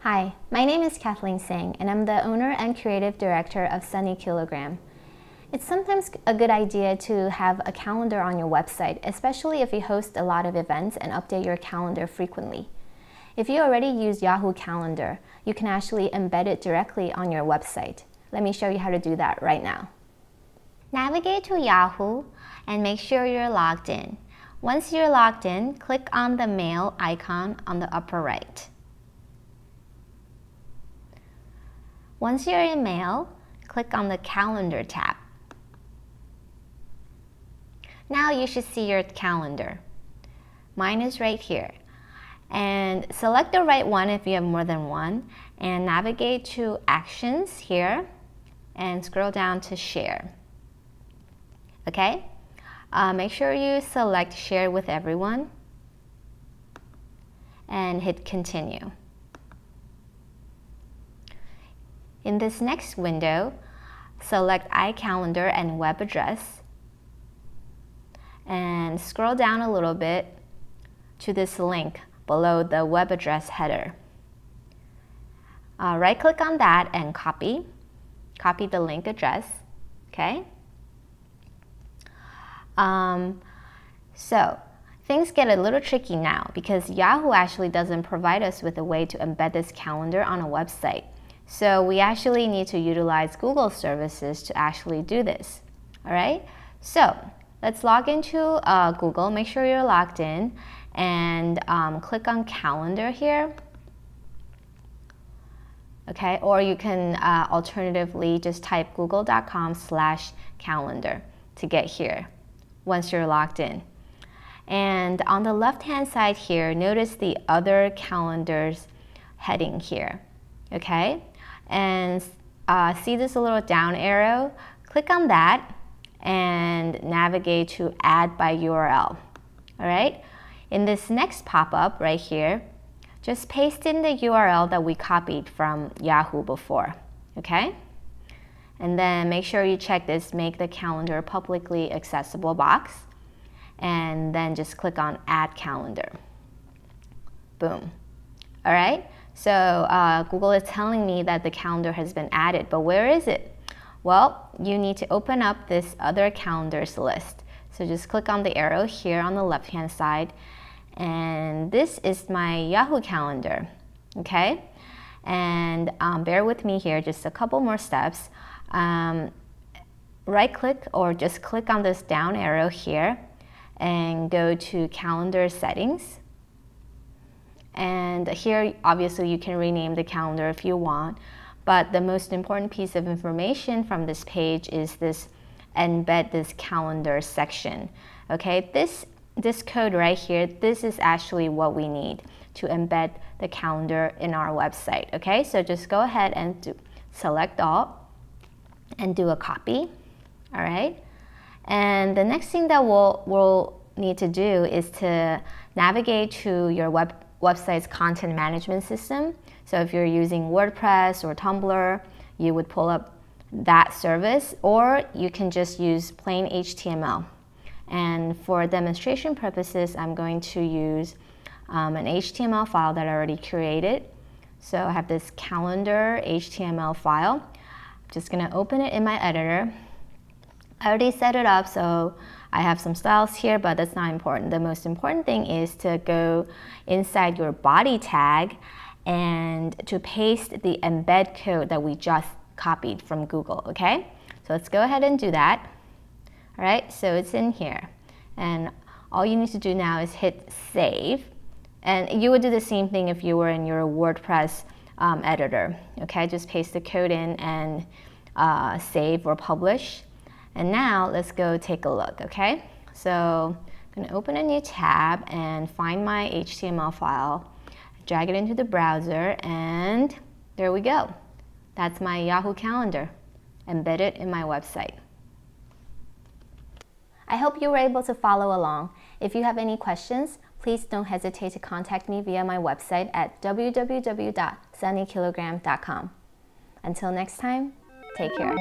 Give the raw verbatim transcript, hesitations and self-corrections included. Hi, my name is Cathleen Tseng, and I'm the owner and creative director of SunnyKillogram. It's sometimes a good idea to have a calendar on your website, especially if you host a lot of events and update your calendar frequently. If you already use Yahoo Calendar, you can actually embed it directly on your website. Let me show you how to do that right now. Navigate to Yahoo and make sure you're logged in. Once you're logged in, click on the mail icon on the upper right. Once you're in mail, click on the calendar tab. Now you should see your calendar. Mine is right here. And select the right one if you have more than one, and navigate to Actions here and scroll down to Share. Okay? Uh, make sure you select Share with Everyone and hit Continue. In this next window, select iCalendar and Web Address and scroll down a little bit to this link below the web address header. Uh, right-click on that and copy. Copy the link address, okay? Um, so, things get a little tricky now because Yahoo actually doesn't provide us with a way to embed this calendar on a website. So we actually need to utilize Google services to actually do this, all right? So let's log into uh, Google, make sure you're logged in, and um, click on Calendar here. Okay, or you can uh, alternatively just type google.com slash calendar to get here once you're logged in. And on the left-hand side here, notice the Other Calendars heading here, okay? And uh, see this little down arrow? Click on that and navigate to Add by U R L, all right? In this next pop-up right here, just paste in the U R L that we copied from Yahoo before, okay? And then make sure you check this Make the Calendar Publicly Accessible box, and then just click on Add Calendar. Boom, all right? So uh, Google is telling me that the calendar has been added, but where is it? Well, you need to open up this Other Calendars list. So just click on the arrow here on the left-hand side, and this is my Yahoo Calendar, okay? And um, bear with me here, just a couple more steps. Um, right-click or just click on this down arrow here and go to Calendar Settings. And here, obviously, you can rename the calendar if you want, but the most important piece of information from this page is this embed this calendar section. Okay, this, this code right here, this is actually what we need to embed the calendar in our website. Okay, so just go ahead and do, select all and do a copy. All right, and the next thing that we'll, we'll need to do is to navigate to your web website's content management system. So if you're using WordPress or Tumblr, you would pull up that service, or you can just use plain H T M L. And for demonstration purposes, I'm going to use um, an H T M L file that I already created. So I have this calendar H T M L file. I'm just gonna open it in my editor. I already set it up, so I have some styles here, but that's not important. The most important thing is to go inside your body tag and to paste the embed code that we just copied from Google, okay? So let's go ahead and do that. All right, so it's in here. And all you need to do now is hit Save. And you would do the same thing if you were in your WordPress um, editor, okay? Just paste the code in and uh, save or publish. And now let's go take a look, okay? So I'm gonna open a new tab and find my H T M L file, drag it into the browser, and there we go. That's my Yahoo Calendar embedded in my website. I hope you were able to follow along. If you have any questions, please don't hesitate to contact me via my website at w w w dot sunny kilogram dot com. Until next time, take care.